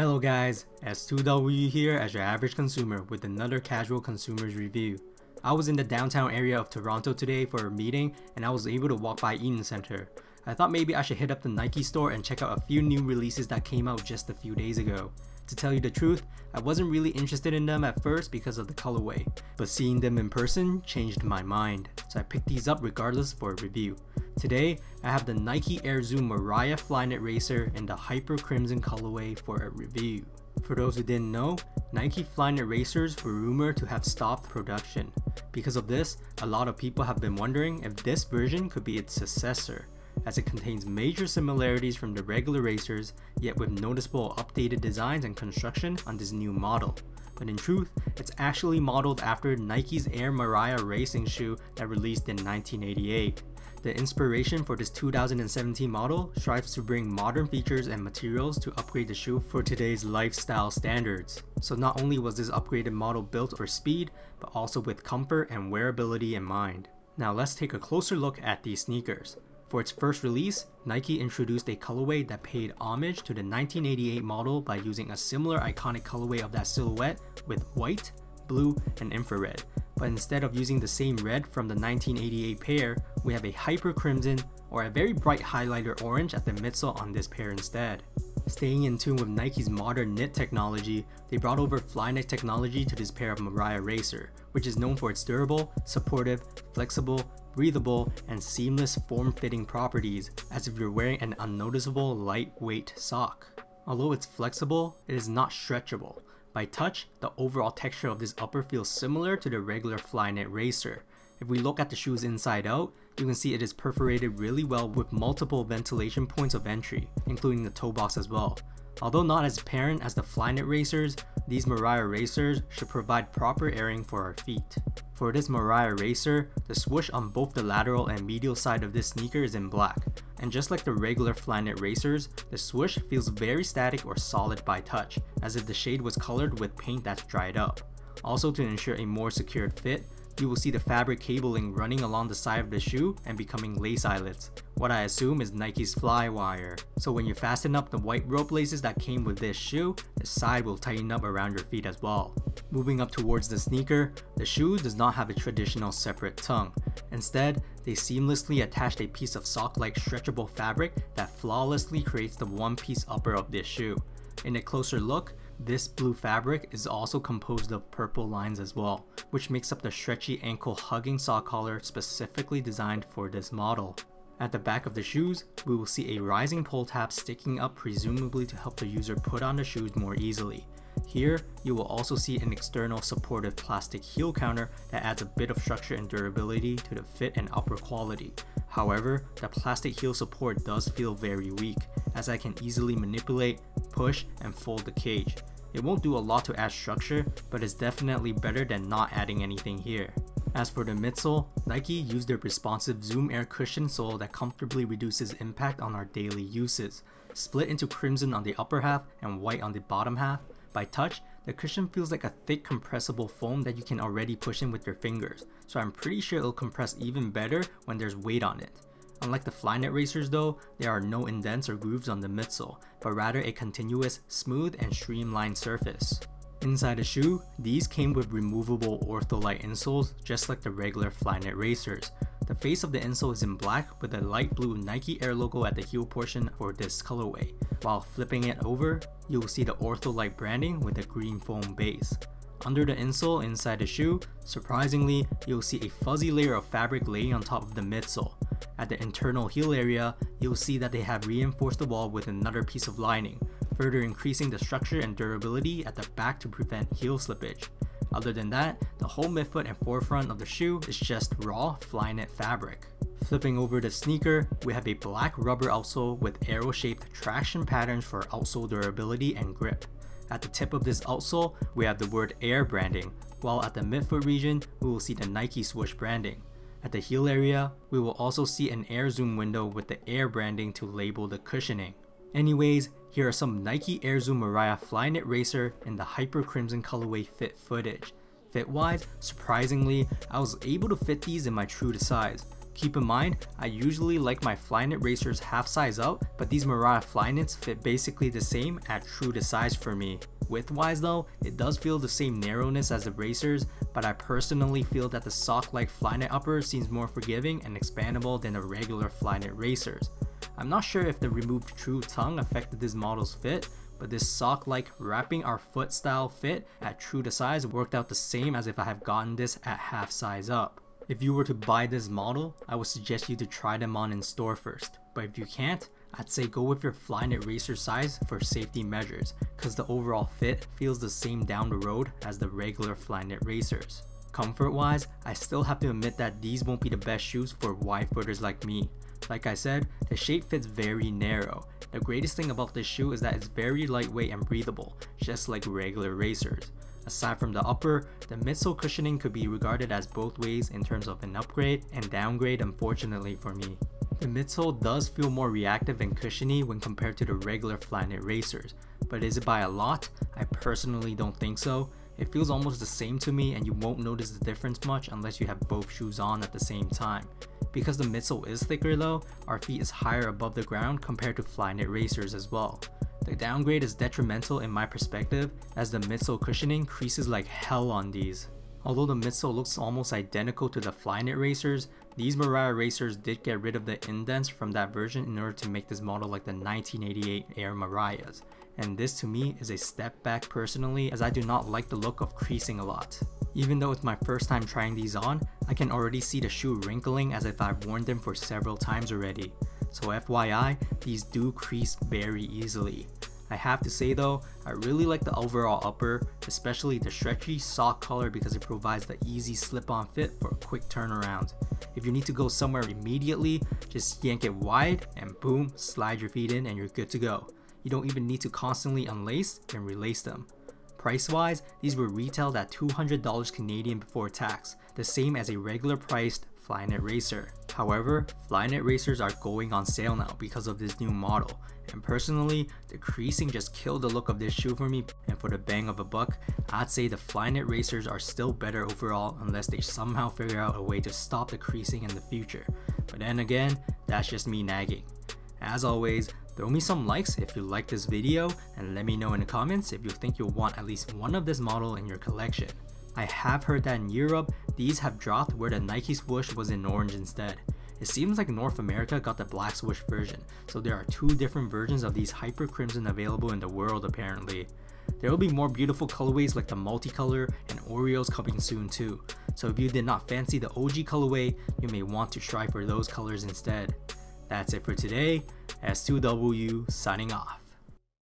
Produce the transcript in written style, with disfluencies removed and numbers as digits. Hello guys, S2W here as your average consumer with another casual consumer's review. I was in the downtown area of Toronto today for a meeting and I was able to walk by Eaton Centre. I thought maybe I should hit up the Nike store and check out a few new releases that came out just a few days ago. To tell you the truth, I wasn't really interested in them at first because of the colorway, but seeing them in person changed my mind, so I picked these up regardless for a review. Today, I have the Nike Air Zoom Mariah Flyknit Racer in the Hyper Crimson colorway for a review. For those who didn't know, Nike Flyknit Racers were rumored to have stopped production. Because of this, a lot of people have been wondering if this version could be its successor, as it contains major similarities from the regular racers, yet with noticeable updated designs and construction on this new model. But in truth, it's actually modeled after Nike's Air Mariah racing shoe that released in 1988. The inspiration for this 2017 model strives to bring modern features and materials to upgrade the shoe for today's lifestyle standards. So not only was this upgraded model built for speed, but also with comfort and wearability in mind. Now let's take a closer look at these sneakers. For its first release, Nike introduced a colorway that paid homage to the 1988 model by using a similar iconic colorway of that silhouette with white, blue, and infrared. But instead of using the same red from the 1988 pair, we have a hyper crimson or a very bright highlighter orange at the midsole on this pair instead. Staying in tune with Nike's modern knit technology, they brought over Flyknit technology to this pair of Mariah Racer, which is known for its durable, supportive, flexible, breathable, and seamless form-fitting properties, as if you're wearing an unnoticeable lightweight sock. Although it's flexible, it is not stretchable. By touch, the overall texture of this upper feels similar to the regular Flyknit Racer. If we look at the shoes inside out, you can see it is perforated really well with multiple ventilation points of entry, including the toe box as well. Although not as apparent as the Flyknit Racers, these Mariah Racers should provide proper airing for our feet. For this Mariah Racer, the swoosh on both the lateral and medial side of this sneaker is in black, and just like the regular Flyknit Racers, the swoosh feels very static or solid by touch, as if the shade was colored with paint that's dried up. Also, to ensure a more secured fit, you will see the fabric cabling running along the side of the shoe and becoming lace eyelets, what I assume is Nike's fly wire. So when you fasten up the white rope laces that came with this shoe, the side will tighten up around your feet as well. Moving up towards the sneaker, the shoe does not have a traditional separate tongue. Instead, they seamlessly attached a piece of sock-like stretchable fabric that flawlessly creates the one-piece upper of this shoe. In a closer look, this blue fabric is also composed of purple lines as well, which makes up the stretchy ankle-hugging sock collar specifically designed for this model. At the back of the shoes, we will see a rising pole tab sticking up, presumably to help the user put on the shoes more easily. Here, you will also see an external supportive plastic heel counter that adds a bit of structure and durability to the fit and upper quality. However, the plastic heel support does feel very weak, as I can easily manipulate, push, and fold the cage. It won't do a lot to add structure, but it's definitely better than not adding anything here. As for the midsole, Nike used their responsive Zoom Air cushion sole that comfortably reduces impact on our daily uses. Split into crimson on the upper half and white on the bottom half, by touch, the cushion feels like a thick compressible foam that you can already push in with your fingers, so I'm pretty sure it'll compress even better when there's weight on it. Unlike the Flyknit Racers though, there are no indents or grooves on the midsole, but rather a continuous, smooth, and streamlined surface. Inside the shoe, these came with removable Ortholite insoles just like the regular Flyknit Racers. The face of the insole is in black with a light blue Nike Air logo at the heel portion for this colorway. While flipping it over, you will see the Ortholite branding with a green foam base. Under the insole inside the shoe, surprisingly, you will see a fuzzy layer of fabric laying on top of the midsole. At the internal heel area, you'll see that they have reinforced the wall with another piece of lining, further increasing the structure and durability at the back to prevent heel slippage. Other than that, the whole midfoot and forefront of the shoe is just raw Flyknit fabric. Flipping over the sneaker, we have a black rubber outsole with arrow-shaped traction patterns for outsole durability and grip. At the tip of this outsole, we have the word Air branding, while at the midfoot region, we will see the Nike swoosh branding. At the heel area, we will also see an Air Zoom window with the Air branding to label the cushioning. Anyways, here are some Nike Air Zoom Mariah Flyknit Racer in the Hyper Crimson colorway fit footage. Fit-wise, surprisingly, I was able to fit these in my true to size. Keep in mind, I usually like my Flyknit Racers half size up, but these Mariah Flyknits fit basically the same at true to size for me. Width wise though, it does feel the same narrowness as the Racers, but I personally feel that the sock-like Flyknit upper seems more forgiving and expandable than the regular Flyknit Racers. I'm not sure if the removed true tongue affected this model's fit, but this sock-like wrapping our foot style fit at true to size worked out the same as if I have gotten this at half size up. If you were to buy this model, I would suggest you to try them on in store first, but if you can't, I'd say go with your Flyknit Racer size for safety measures, cause the overall fit feels the same down the road as the regular Flyknit Racers. Comfort wise, I still have to admit that these won't be the best shoes for wide footers like me. Like I said, the shape fits very narrow. The greatest thing about this shoe is that it's very lightweight and breathable, just like regular Racers. Aside from the upper, the midsole cushioning could be regarded as both ways in terms of an upgrade and downgrade, unfortunately for me. The midsole does feel more reactive and cushiony when compared to the regular Flyknit Racers, but is it by a lot? I personally don't think so. It feels almost the same to me and you won't notice the difference much unless you have both shoes on at the same time. Because the midsole is thicker though, our feet is higher above the ground compared to Flyknit Racers as well. The downgrade is detrimental in my perspective as the midsole cushioning creases like hell on these. Although the midsole looks almost identical to the Flyknit Racers, these Mariah Racers did get rid of the indents from that version in order to make this model like the 1988 Air Mariahs, and this to me is a step back personally as I do not like the look of creasing a lot. Even though it's my first time trying these on, I can already see the shoe wrinkling as if I've worn them for several times already. So FYI, these do crease very easily. I have to say though, I really like the overall upper, especially the stretchy sock color because it provides the easy slip-on fit for a quick turnaround. If you need to go somewhere immediately, just yank it wide and boom, slide your feet in and you're good to go. You don't even need to constantly unlace and relace them. Price-wise, these were retailed at $200 Canadian before tax, the same as a regular priced Flyknit Racer. However, Flyknit Racers are going on sale now because of this new model, and personally, the creasing just killed the look of this shoe for me, and for the bang of a buck, I'd say the Flyknit Racers are still better overall unless they somehow figure out a way to stop the creasing in the future, but then again, that's just me nagging. As always, throw me some likes if you like this video, and let me know in the comments if you think you'll want at least one of this model in your collection. I have heard that in Europe, these have dropped where the Nike swoosh was in orange instead. It seems like North America got the black swoosh version, so there are two different versions of these Hyper Crimson available in the world apparently. There will be more beautiful colorways like the multicolor and Oreos coming soon too, so if you did not fancy the OG colorway, you may want to try for those colors instead. That's it for today, S2W signing off.